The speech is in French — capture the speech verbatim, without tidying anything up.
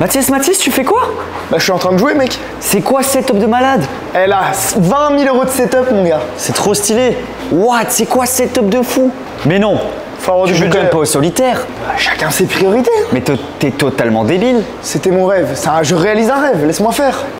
Mathias, Mathias, tu fais quoi? Bah, je suis en train de jouer, mec. C'est quoi ce setup de malade? Elle a vingt mille euros de setup, mon gars. C'est trop stylé. What? C'est quoi ce setup de fou? Mais non, Faut tu joues quand même pas au solitaire. Bah, chacun ses priorités. Mais t'es totalement débile. C'était mon rêve. Ça, je réalise un rêve. Laisse-moi faire.